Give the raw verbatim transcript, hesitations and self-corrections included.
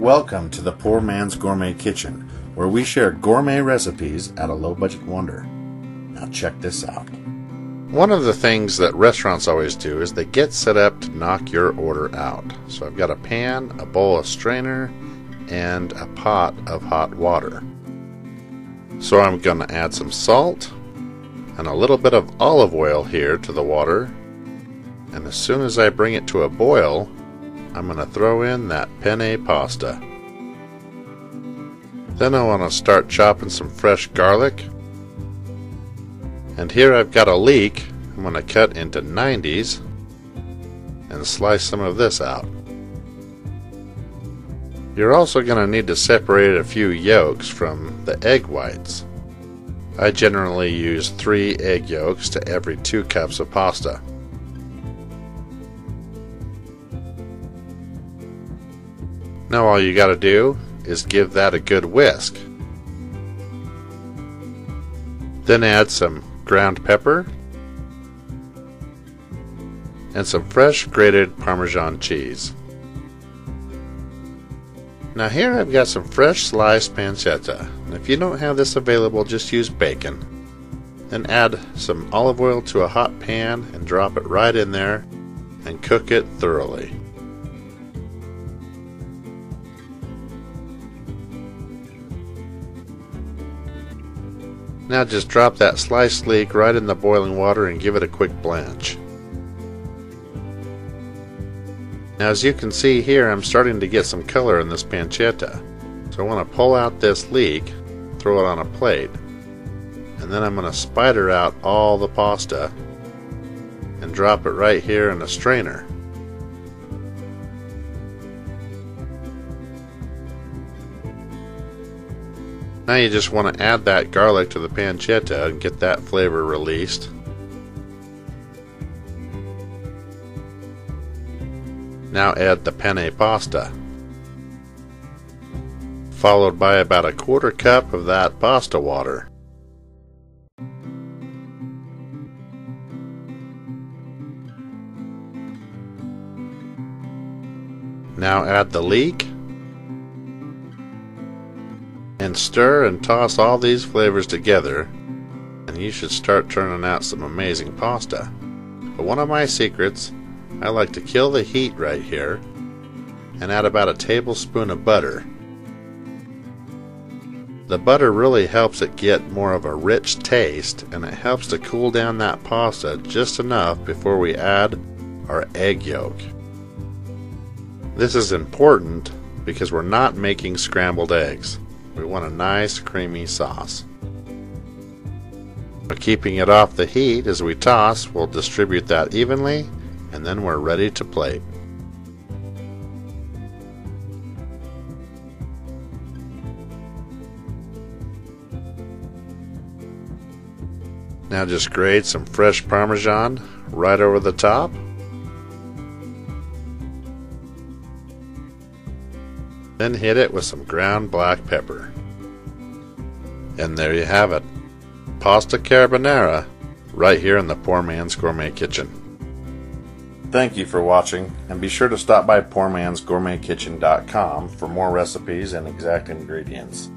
Welcome to the Poor Man's Gourmet Kitchen, where we share gourmet recipes at a low-budget wonder. Now check this out. One of the things that restaurants always do is they get set up to knock your order out. So I've got a pan, a bowl of strainer, and a pot of hot water. So I'm going to add some salt and a little bit of olive oil here to the water. And as soon as I bring it to a boil, I'm going to throw in that penne pasta. Then I want to start chopping some fresh garlic. And here I've got a leek. I'm going to cut into nineties and slice some of this out. You're also going to need to separate a few yolks from the egg whites. I generally use three egg yolks to every two cups of pasta. Now all you got to do is give that a good whisk. Then add some ground pepper and some fresh grated Parmesan cheese. Now here I've got some fresh sliced pancetta. And if you don't have this available, just use bacon. Then add some olive oil to a hot pan and drop it right in there and cook it thoroughly. Now just drop that sliced leek right in the boiling water and give it a quick blanch. Now as you can see here, I'm starting to get some color in this pancetta. So I want to pull out this leek, throw it on a plate, and then I'm going to spider out all the pasta and drop it right here in a strainer. Now you just want to add that garlic to the pancetta and get that flavor released. Now add the penne pasta, followed by about a quarter cup of that pasta water. Now add the leek. And stir and toss all these flavors together, and you should start turning out some amazing pasta. But one of my secrets, I like to kill the heat right here and add about a tablespoon of butter. The butter really helps it get more of a rich taste, and it helps to cool down that pasta just enough before we add our egg yolk. This is important because we're not making scrambled eggs. We want a nice creamy sauce. But keeping it off the heat as we toss, we'll distribute that evenly, and then we're ready to plate. Now just grate some fresh Parmesan right over the top. Then hit it with some ground black pepper. And there you have it. Pasta carbonara, right here in the Poor Man's Gourmet Kitchen. Thank you for watching, and be sure to stop by poor mans gourmet kitchen dot com for more recipes and exact ingredients.